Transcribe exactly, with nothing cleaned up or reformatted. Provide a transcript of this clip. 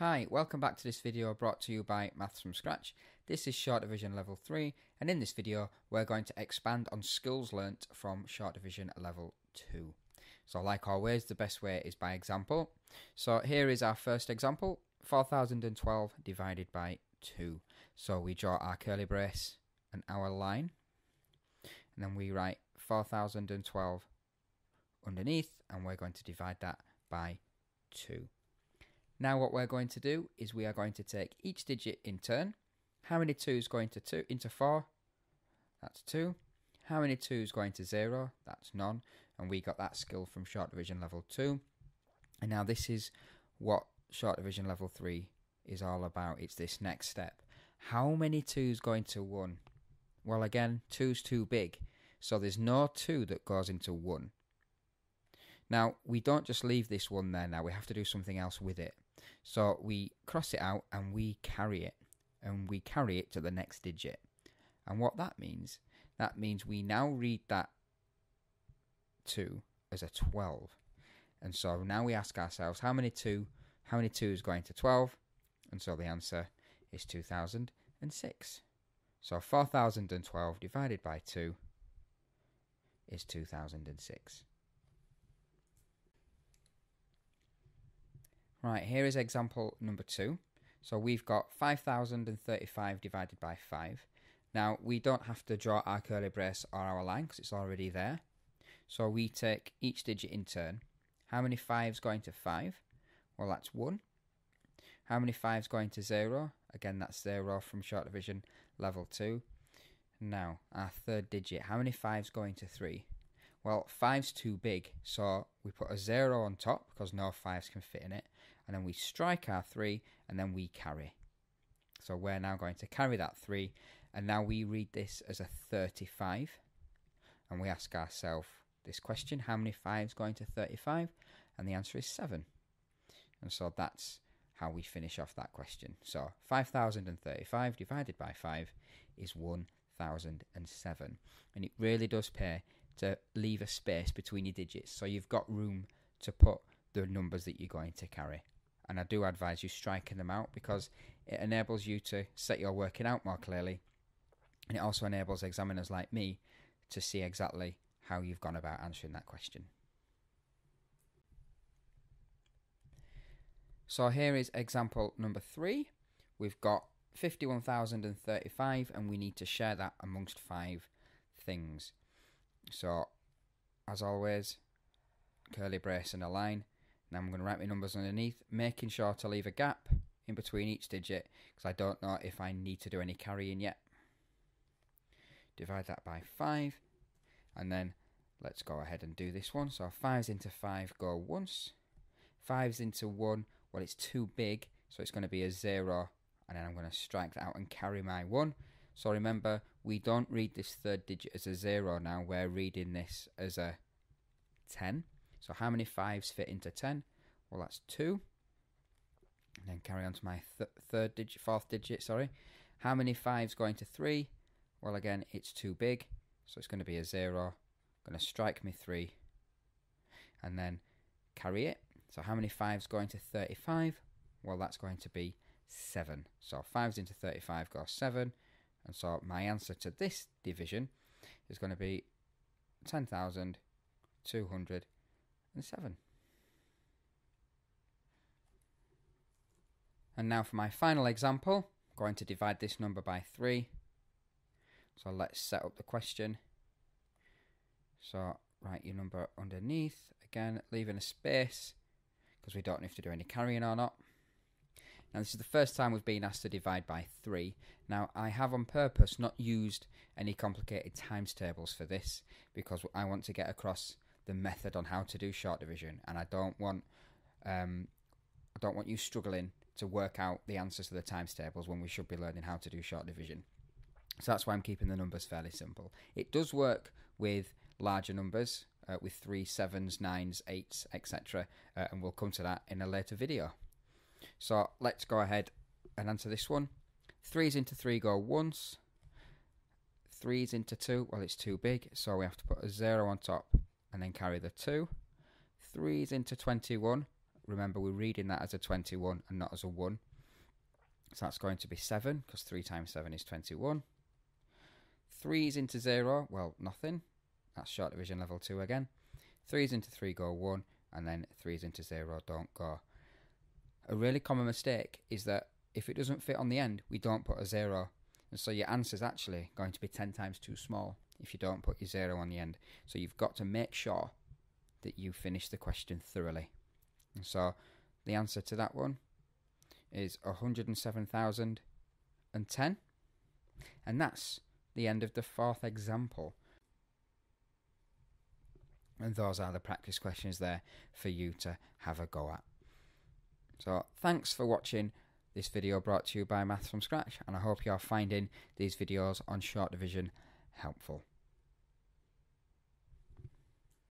Hi, welcome back to this video brought to you by Maths From Scratch. This is Short Division Level three, and in this video we're going to expand on skills learnt from Short Division Level two. So like always, the best way is by example. So here is our first example, four thousand twelve divided by two. So we draw our curly brace and our line, and then we write four thousand twelve underneath, and we're going to divide that by two. Now what we're going to do is we are going to take each digit in turn. How many twos going to two into four? That's two. How many twos going to zero? That's none. And we got that skill from Short Division Level two. And now this is what Short Division Level three is all about. It's this next step. How many twos going to one? Well, again, two's too big. So there's no two that goes into one. Now, we don't just leave this one there now. We have to do something else with it. So we cross it out and we carry it. And we carry it to the next digit. And what that means, that means we now read that two as a twelve. And so now we ask ourselves, how many two, how many two is going to twelve? And so the answer is two thousand six. So four thousand twelve divided by two is two thousand six. Right, here is example number two. So we've got five thousand thirty-five divided by five. Now, we don't have to draw our curly brace or our line because it's already there. So we take each digit in turn. How many fives going to five? Well, that's one. How many fives going to zero? Again, that's zero from Short Division Level two. Now, our third digit. How many fives going to three? Well, five's too big, so we put a zero on top because no fives can fit in it, and then we strike our three, and then we carry. So we're now going to carry that three, and now we read this as a thirty-five, and we ask ourselves this question, how many fives going to thirty-five? And the answer is seven. And so that's how we finish off that question. So five thousand thirty-five divided by five is one thousand seven, and it really does pay to leave a space between your digits so you've got room to put the numbers that you're going to carry. And I do advise you striking them out because it enables you to set your working out more clearly, and it also enables examiners like me to see exactly how you've gone about answering that question. So here is example number three. We've got fifty-one thousand thirty-five, and we need to share that amongst five things. So, as always, curly brace and a line. Now I'm going to write my numbers underneath, making sure to leave a gap in between each digit because I don't know if I need to do any carrying yet. Divide that by five, and then let's go ahead and do this one. So fives into five go once, fives into one, well it's too big, so it's going to be a zero, and then I'm going to strike that out and carry my one. So remember, we don't read this third digit as a zero now, we're reading this as a ten. So how many fives fit into ten? Well, that's two. And then carry on to my th third digit, fourth digit, sorry. How many fives going to three? Well, again, it's too big, so it's going to be a zero. I'm going to strike me three and then carry it. So how many fives going to thirty-five? Well, that's going to be seven. So fives into thirty-five goes seven. And so my answer to this division is going to be ten thousand two hundred seven. And now for my final example, I'm going to divide this number by three. So let's set up the question. So write your number underneath. Again, leaving a space because we don't know if to do any carrying or not. Now this is the first time we've been asked to divide by three. Now I have on purpose not used any complicated times tables for this because I want to get across the method on how to do short division, and I don't want um, I don't want you struggling to work out the answers to the times tables when we should be learning how to do short division. So that's why I'm keeping the numbers fairly simple. It does work with larger numbers, uh, with three, sevens, nines, eights, et cetera, uh, and we'll come to that in a later video. So let's go ahead and answer this one. Threes into three go once. Threes into two, well it's too big, so we have to put a zero on top and then carry the two. Threes into twenty-one, remember we're reading that as a twenty-one and not as a one. So that's going to be seven, because three times seven is twenty-one. three is into zero, well, nothing. That's short division level two again. three is into three, go one, and then three is into zero, don't go. A really common mistake is that if it doesn't fit on the end, we don't put a zero. And so your answer is actually going to be ten times too small if you don't put your zero on the end. So you've got to make sure that you finish the question thoroughly. And so the answer to that one is one hundred seven thousand ten. And that's the end of the fourth example. And those are the practice questions there for you to have a go at. So thanks for watching this video brought to you by Maths From Scratch, and I hope you are finding these videos on short division helpful.